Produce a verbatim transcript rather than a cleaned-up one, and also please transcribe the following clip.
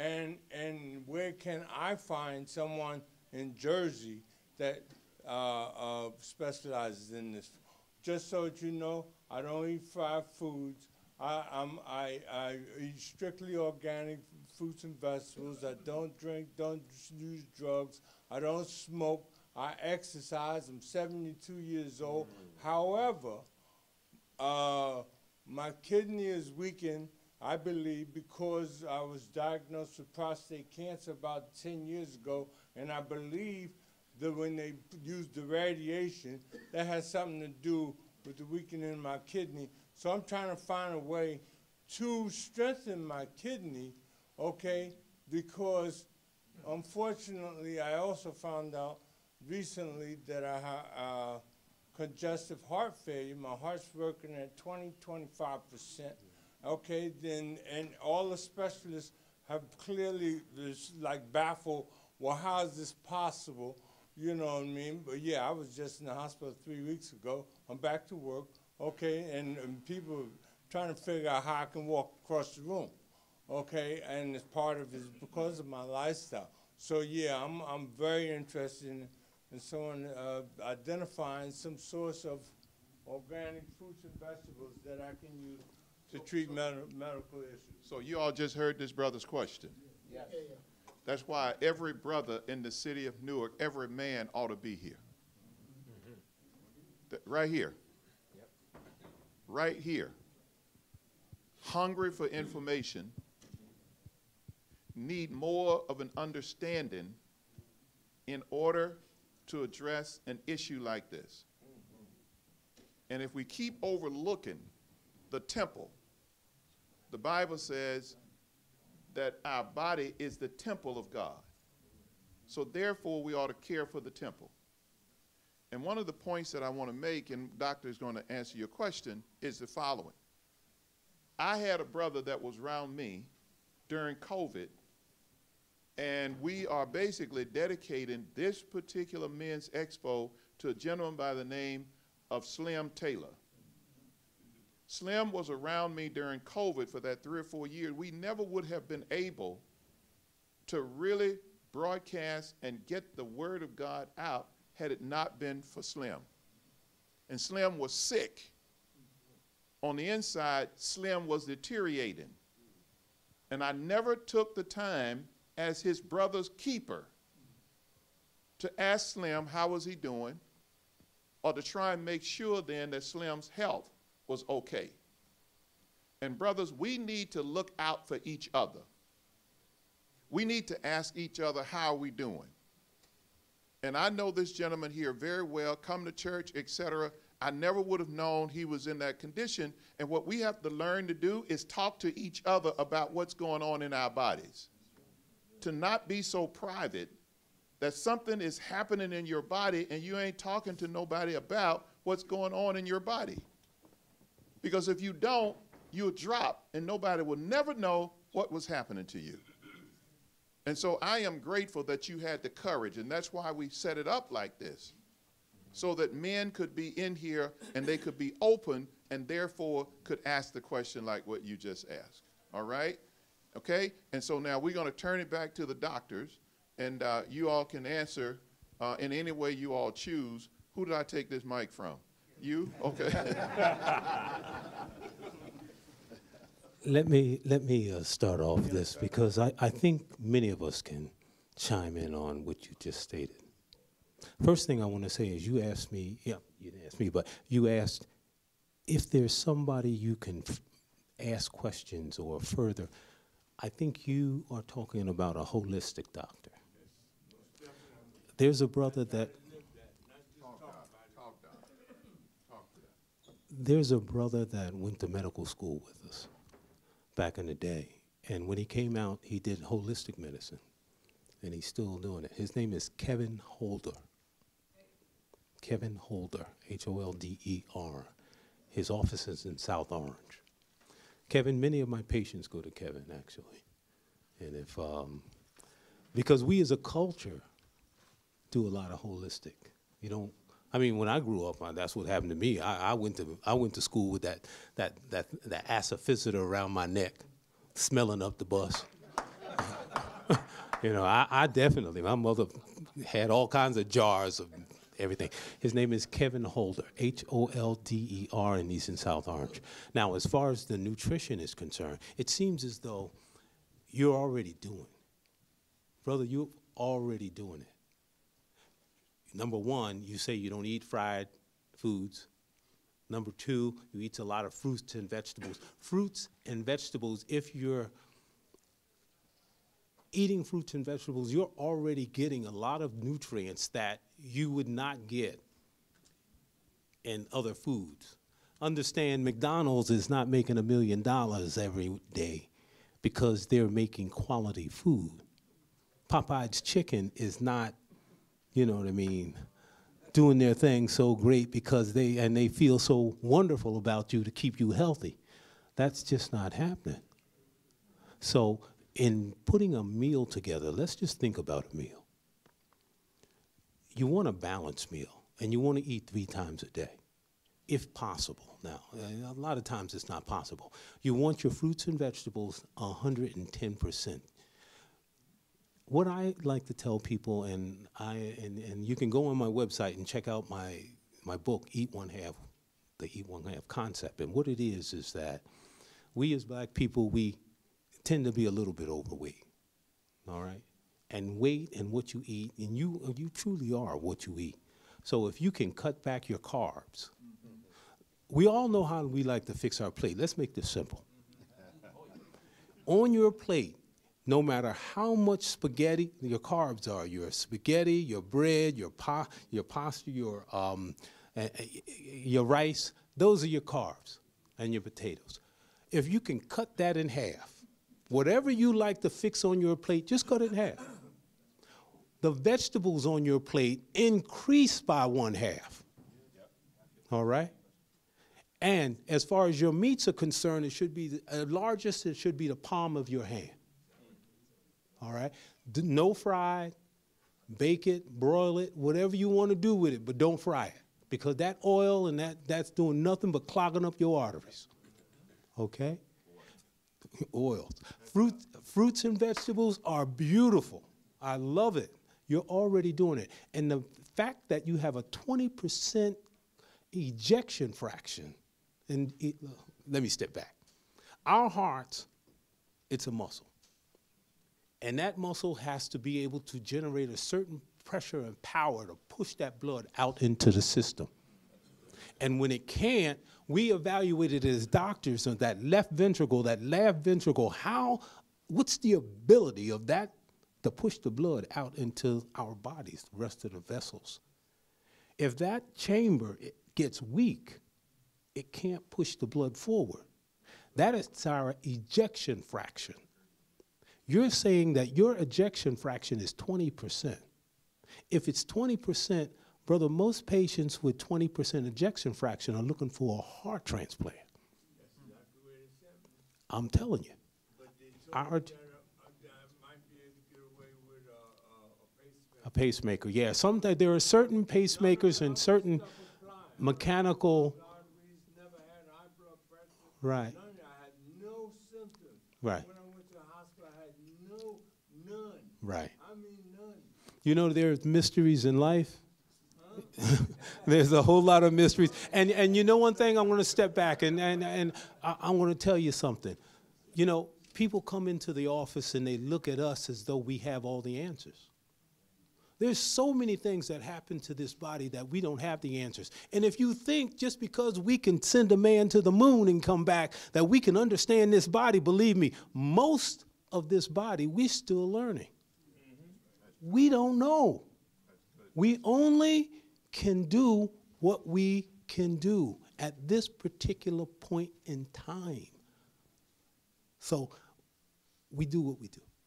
and and where can I find someone in Jersey that uh, uh, specializes in this? Just so that you know, I don't eat fried foods. I, I'm, I, I eat strictly organic fruits and vegetables. I don't drink, don't use drugs. I don't smoke. I exercise. I'm seventy-two years old. Mm-hmm. However, uh, my kidney is weakened, I believe, because I was diagnosed with prostate cancer about ten years ago, and I believe that when they used the radiation, that has something to do with the weakening of my kidney. So I'm trying to find a way to strengthen my kidney, okay, because unfortunately I also found out recently that I have uh, congestive heart failure. My heart's working at twenty, twenty-five percent, okay, then, and all the specialists have clearly just like baffled, well, how is this possible? You know what I mean? But yeah, I was just in the hospital three weeks ago. I'm back to work, okay, and, and people are trying to figure out how I can walk across the room, okay, and it's part of it's because of my lifestyle. So yeah, I'm, I'm very interested in, in someone uh, identifying some source of organic fruits and vegetables that I can use to so, treat so med medical issues. So you all just heard this brother's question. Yes. Yeah, yeah. That's why every brother in the city of Newark, every man ought to be here. Mm-hmm. Th right here. Yep. Right here. Hungry for information, need more of an understanding in order to address an issue like this. And if we keep overlooking the temple, the Bible says that our body is the temple of God. So therefore, we ought to care for the temple. And one of the points that I want to make, and Doctor is going to answer your question, is the following. I had a brother that was around me during COVID, and we are basically dedicating this particular men's expo to a gentleman by the name of Slim Taylor. Slim was around me during COVID for that three or four years. We never would have been able to really broadcast and get the word of God out had it not been for Slim. And Slim was sick. On the inside, Slim was deteriorating. And I never took the time as his brother's keeper to ask Slim how was he doing, or to try and make sure then that Slim's health was okay. And brothers, we need to look out for each other. We need to ask each other, how are we doing? And I know this gentleman here very well, come to church, et cetera. I never would have known he was in that condition. And what we have to learn to do is talk to each other about what's going on in our bodies. To not be so private that something is happening in your body and you ain't talking to nobody about what's going on in your body. Because if you don't, you'll drop and nobody will never know what was happening to you. And so I am grateful that you had the courage, and that's why we set it up like this, so that men could be in here and they could be open and therefore could ask the question like what you just asked, all right? Okay, and so now we're gonna turn it back to the doctors, and uh, you all can answer uh, in any way you all choose. Who did I take this mic from? You? Okay. Let me, let me uh, start off this, because I, I think many of us can chime in on what you just stated. First thing I want to say is you asked me, yeah, you didn't ask me, but you asked if there's somebody you can f ask questions or further. I think you are talking about a holistic doctor. There's a brother that, there's a brother that went to medical school with us back in the day. And when he came out, he did holistic medicine. And he's still doing it. His name is Kevin Holder. Kevin Holder, H O L D E R. His office is in South Orange. Kevin, many of my patients go to Kevin, actually. And if, um, because we as a culture do a lot of holistic. You don't, I mean, when I grew up, that's what happened to me. I, I went to, I went to school with that, that, that, that asafoetida around my neck, smelling up the bus. You know, I, I definitely, my mother had all kinds of jars of everything. His name is Kevin Holder, H O L D E R in East and South Orange. Now, as far as the nutrition is concerned, it seems as though you're already doing it. Brother, you're already doing it. Number one, you say you don't eat fried foods. Number two, you eat a lot of fruits and vegetables. Fruits and vegetables, if you're eating fruits and vegetables, you're already getting a lot of nutrients that you would not get in other foods. Understand, McDonald's is not making a million dollars every day because they're making quality food. Popeye's Chicken is not, you know what I mean, doing their thing so great because they, and they feel so wonderful about you to keep you healthy. That's just not happening. So in putting a meal together, let's just think about a meal. You want a balanced meal, and you want to eat three times a day, if possible. Now, a lot of times it's not possible. You want your fruits and vegetables one hundred ten percent. What I like to tell people, and I and, and you can go on my website and check out my, my book, Eat One Half, the Eat One Half concept. And what it is is that we as black people, we tend to be a little bit overweight, all right? And weight and what you eat, and you, you truly are what you eat. So if you can cut back your carbs, mm-hmm. we all know how we like to fix our plate. Let's make this simple. On your plate, no matter how much spaghetti your carbs are, your spaghetti, your bread, your, pa your pasta, your, um, uh, your rice, those are your carbs and your potatoes. If you can cut that in half, whatever you like to fix on your plate, just cut it in half. The vegetables on your plate increase by one half, all right? And as far as your meats are concerned, it should be the uh, largest, it should be the palm of your hand, all right? D- no fried, bake it, broil it, whatever you want to do with it, but don't fry it because that oil and that, that's doing nothing but clogging up your arteries, okay? Oils. Fruit, fruits and vegetables are beautiful. I love it. You're already doing it. And the fact that you have a twenty percent ejection fraction, and it, let me step back. Our hearts, it's a muscle. And that muscle has to be able to generate a certain pressure and power to push that blood out into the system. And when it can't, we evaluated as doctors on that left ventricle, that left ventricle, how, what's the ability of that to push the blood out into our bodies, the rest of the vessels? If that chamber gets weak, it can't push the blood forward. That is our ejection fraction. You're saying that your ejection fraction is twenty percent. If it's twenty percent, brother, most patients with twenty percent ejection fraction are looking for a heart transplant. That's exactly what it said. I'm telling you. But they told me that I might be able to get away with a, a, a pacemaker. A pacemaker, yeah. Some th there are certain pacemakers no, no, no, and certain mechanical. Never had high blood pressure. Right. None. I had no symptoms. Right. When I went to the hospital, I had no, none. Right. I mean, none. You know, there's mysteries in life. There's a whole lot of mysteries. And, and you know one thing, I'm going to step back and, and, and I, I want to tell you something. You know, people come into the office and they look at us as though we have all the answers. There's so many things that happen to this body that we don't have the answers. And if you think just because we can send a man to the moon and come back that we can understand this body, believe me, most of this body, we're still learning. We don't know. We only can do what we can do at this particular point in time. So we do what we do.